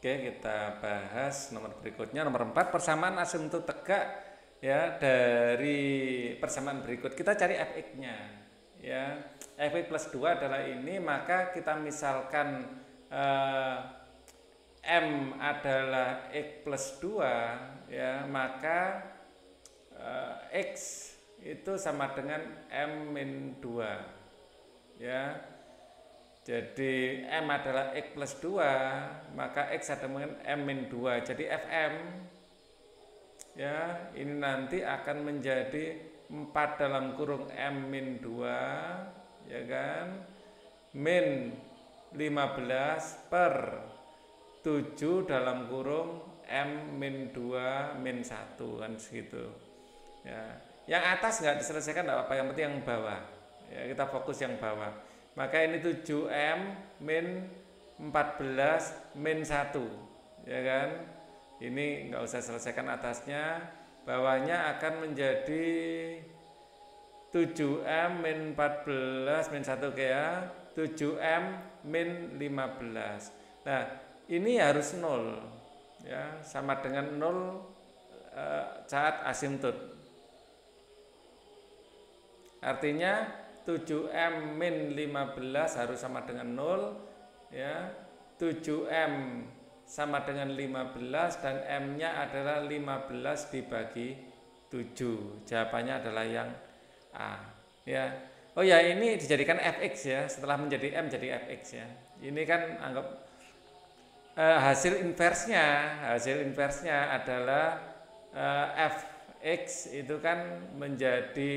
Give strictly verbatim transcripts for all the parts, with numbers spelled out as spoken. Oke, kita bahas nomor berikutnya, nomor empat, persamaan asymptote tegak ya dari persamaan berikut. Kita cari F X-nya ya. F X plus dua adalah ini, maka kita misalkan eh, M adalah X plus dua ya, maka eh, X itu sama dengan M min dua ya. Jadi M adalah X plus dua, maka X sama dengan M min dua. Jadi F M ya, ini nanti akan menjadi empat dalam kurung M min dua, ya kan, min lima belas per tujuh dalam kurung M min dua min satu, kan segitu ya. Yang atas nggak diselesaikan nggak apa-apa, yang penting yang bawah ya, kita fokus yang bawah. Maka ini tujuh M min empat belas min satu, ya kan. Ini nggak usah selesaikan atasnya, bawahnya akan menjadi tujuh M min empat belas min satu, ya, tujuh M min lima belas. Nah, ini harus nol ya, sama dengan nol e, saat asimptot. Artinya tujuh M min lima belas harus sama dengan nol ya. tujuh M sama dengan lima belas dan M-nya adalah lima belas dibagi tujuh. Jawabannya adalah yang A ya. Oh ya, ini dijadikan F X ya, setelah menjadi M jadi F X ya. Ini kan anggap eh, hasil inversnya, hasil inversnya adalah eh, F X itu kan menjadi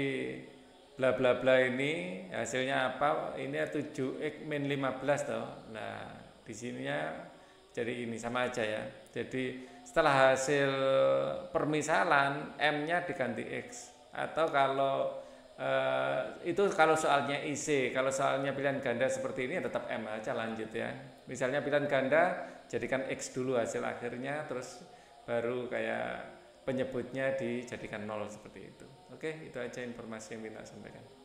bla bla bla, ini hasilnya apa? Ini tujuh X min lima belas toh. Nah, di sininya jadi ini sama aja ya. Jadi setelah hasil permisalan, M-nya diganti X. Atau kalau eh, itu kalau soalnya I C, kalau soalnya pilihan ganda seperti ini ya tetap M aja, lanjut ya. Misalnya pilihan ganda, jadikan X dulu hasil akhirnya, terus baru kayak penyebutnya dijadikan nol seperti itu. Oke, itu aja informasi yang minta sampaikan.